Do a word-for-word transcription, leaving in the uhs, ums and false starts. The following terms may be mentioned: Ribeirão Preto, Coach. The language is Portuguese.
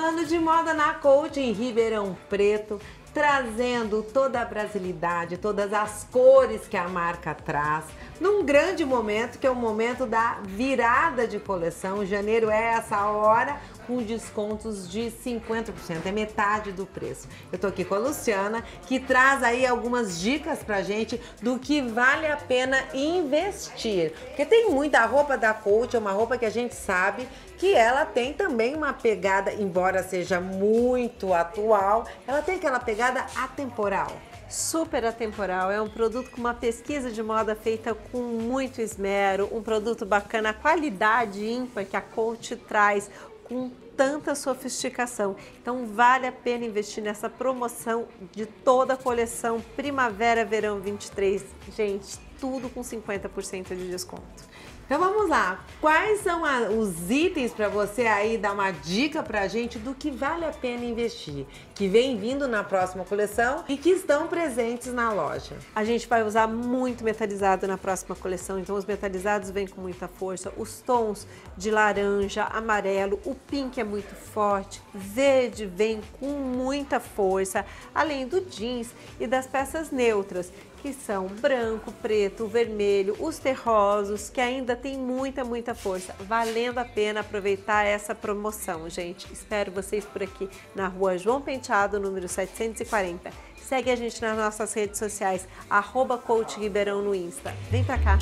falando de moda na Coach em Ribeirão Preto, trazendo toda a brasilidade, todas as cores que a marca traz, num grande momento que é o momento da virada de coleção. Janeiro é essa hora com descontos de cinquenta por cento, é metade do preço. Eu tô aqui com a Luciana, que traz aí algumas dicas pra gente do que vale a pena investir, porque tem muita roupa da Coach, é uma roupa que a gente sabe que ela tem também uma pegada, embora seja muito atual, ela tem aquela pegada atemporal. Super atemporal, é um produto com uma pesquisa de moda feita com muito esmero, um produto bacana, a qualidade ímpar que a Coach traz com tanta sofisticação. Então vale a pena investir nessa promoção de toda a coleção Primavera Verão vinte e três, gente, tudo com cinquenta por cento de desconto. Então vamos lá, quais são a, os itens para você aí dar uma dica pra gente do que vale a pena investir, que vem vindo na próxima coleção e que estão presentes na loja? A gente vai usar muito metalizado na próxima coleção, então os metalizados vêm com muita força, os tons de laranja, amarelo, o pink é muito forte, verde vem com muita força, além do jeans e das peças neutras, que são branco, preto, vermelho, os terrosos, que ainda tem muita, muita força. Valendo a pena aproveitar essa promoção, gente. Espero vocês por aqui na Rua João Penteado, número setecentos e quarenta. Segue a gente nas nossas redes sociais, arroba Coach Ribeirão no Insta. Vem pra cá!